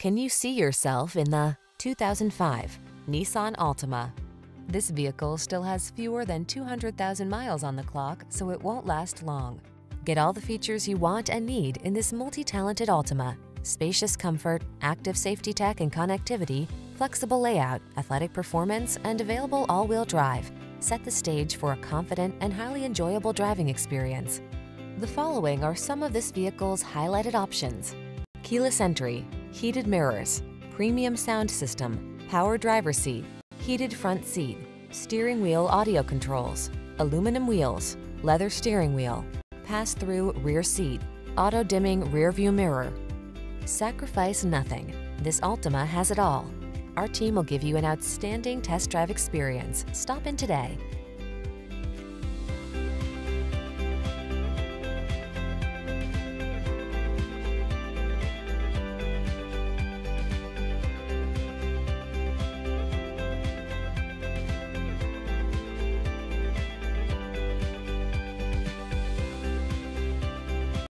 Can you see yourself in the 2005 Nissan Altima? This vehicle still has fewer than 200,000 miles on the clock, so it won't last long. Get all the features you want and need in this multi-talented Altima. Spacious comfort, active safety tech and connectivity, flexible layout, athletic performance, and available all-wheel drive set the stage for a confident and highly enjoyable driving experience. The following are some of this vehicle's highlighted options: keyless entry, heated mirrors, premium sound system, power driver seat, heated front seat, steering wheel audio controls, aluminum wheels, leather steering wheel, pass-through rear seat, auto-dimming rear-view mirror. Sacrifice nothing. This Altima has it all. Our team will give you an outstanding test drive experience. Stop in today.